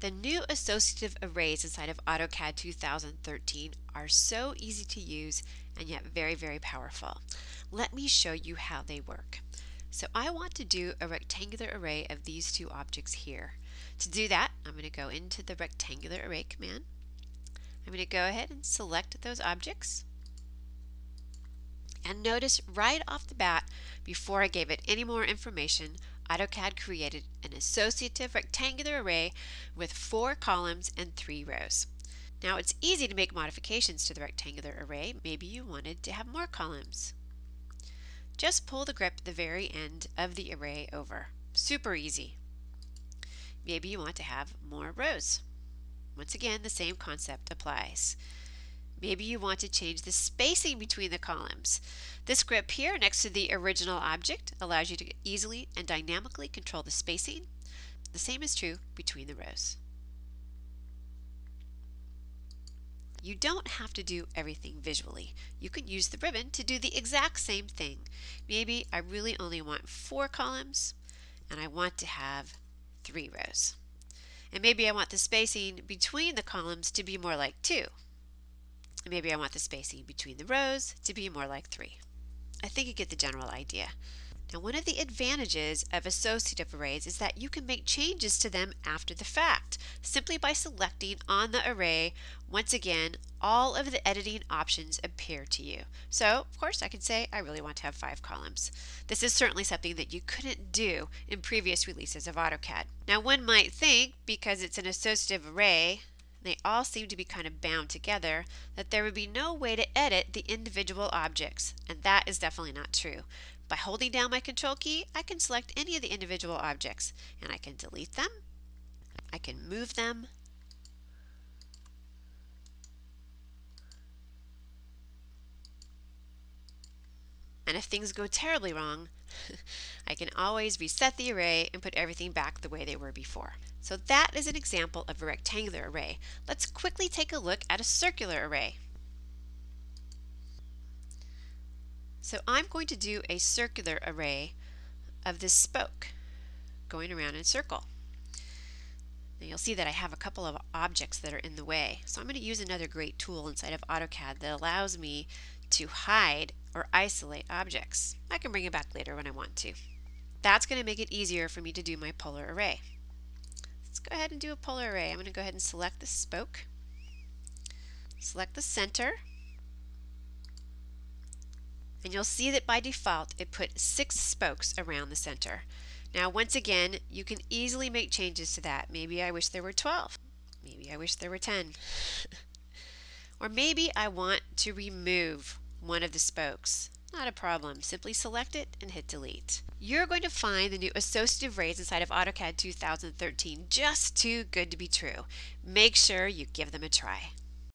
The new associative arrays inside of AutoCAD 2013 are so easy to use and yet very, very powerful. Let me show you how they work. So I want to do a rectangular array of these two objects here. To do that, I'm going to go into the rectangular array command. I'm going to go ahead and select those objects. And notice right off the bat, before I gave it any more information, AutoCAD created an associative rectangular array with 4 columns and 3 rows. Now it's easy to make modifications to the rectangular array. Maybe you wanted to have more columns. Just pull the grip at the very end of the array over. Super easy. Maybe you want to have more rows. Once again, the same concept applies. Maybe you want to change the spacing between the columns. This grip here next to the original object allows you to easily and dynamically control the spacing. The same is true between the rows. You don't have to do everything visually. You can use the ribbon to do the exact same thing. Maybe I really only want 4 columns and I want to have 3 rows. And maybe I want the spacing between the columns to be more like 2. Maybe I want the spacing between the rows to be more like 3. I think you get the general idea. Now, one of the advantages of associative arrays is that you can make changes to them after the fact, simply by selecting on the array. Once again, all of the editing options appear to you. So, of course, I can say I really want to have 5 columns. This is certainly something that you couldn't do in previous releases of AutoCAD. Now, one might think, because it's an associative array, they all seem to be kind of bound together, that there would be no way to edit the individual objects, and that is definitely not true. By holding down my control key, I can select any of the individual objects, and I can delete them, I can move them, and if things go terribly wrong, I can always reset the array and put everything back the way they were before. So that is an example of a rectangular array. Let's quickly take a look at a circular array. So I'm going to do a circular array of this spoke going around in a circle. Now you'll see that I have a couple of objects that are in the way. So I'm going to use another great tool inside of AutoCAD that allows me to hide or isolate objects. I can bring it back later when I want to. That's going to make it easier for me to do my polar array. Let's go ahead and do a polar array. I'm going to go ahead and select the spoke, select the center, and you'll see that by default it put 6 spokes around the center. Now once again, you can easily make changes to that. Maybe I wish there were 12. Maybe I wish there were 10. Or maybe I want to remove one of the spokes. Not a problem. Simply select it and hit delete. You're going to find the new associative arrays inside of AutoCAD 2013 just too good to be true. Make sure you give them a try.